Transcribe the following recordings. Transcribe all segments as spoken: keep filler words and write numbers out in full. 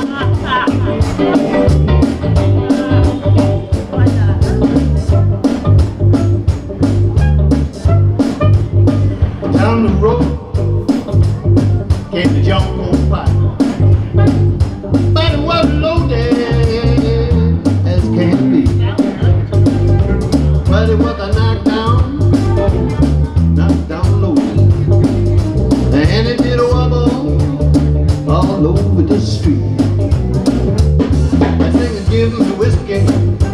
Down the road came the jump on fire, but it was loaded as can be. But it was a knockdown, knockdown loaded, and it did a wobble all over the street. I think it gives me whiskey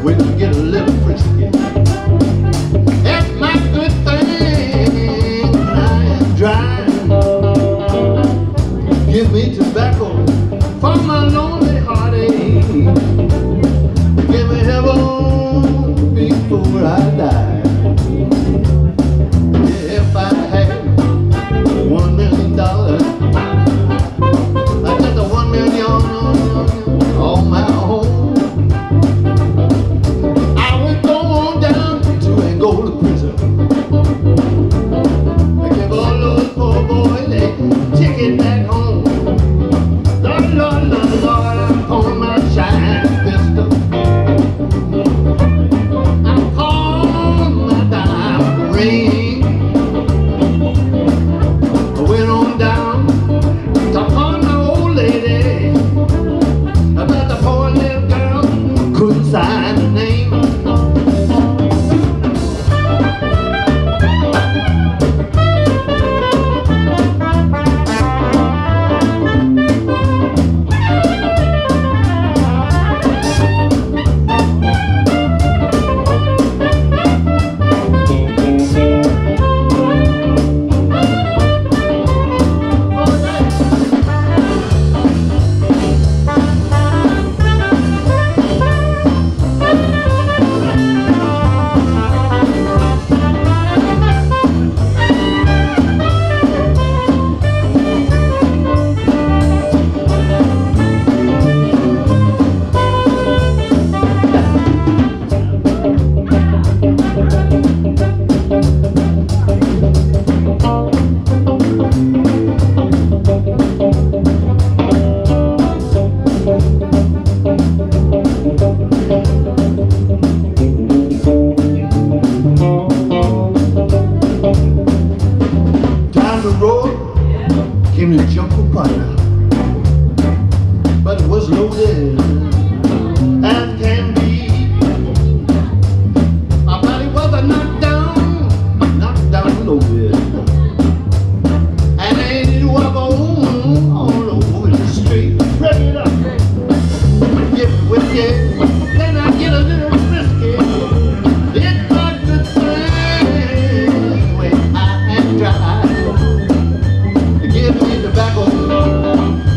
when you get a little frisky. That's my good thing. I am dry. Give me tobacco for my lonely heartache. Give me heaven before I die. If I had one million dollars, I got the one million on my own. I would go on down to Angola prison. I give all those poor boys a ticket back home. Lord, Lord, Lord, Lord, I'm pulling my shine pistol. I'm calling my dime ring. I went on down to haunt my old lady. About the poor little girl who couldn't sign her name. Came to Jungle Fire, but it was loaded as can be. My body was a knockdown, knockdown loaded, and I did wobble all over the street. Rev it up, get whiskey, then I get a little frisky. It's not the same way I am dry.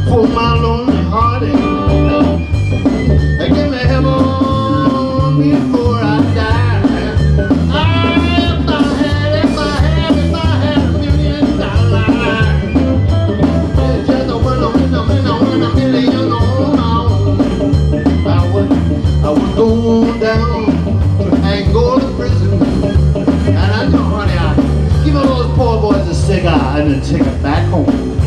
For my lonely heartache, I give me heaven before I die. Ah, if I had, if I had, if I had a million dollars, just a window, window, window, window, million dollars, I would, I would go down to Angola prison, and I know, honey, I give all those poor boys a cigar and then take it back home.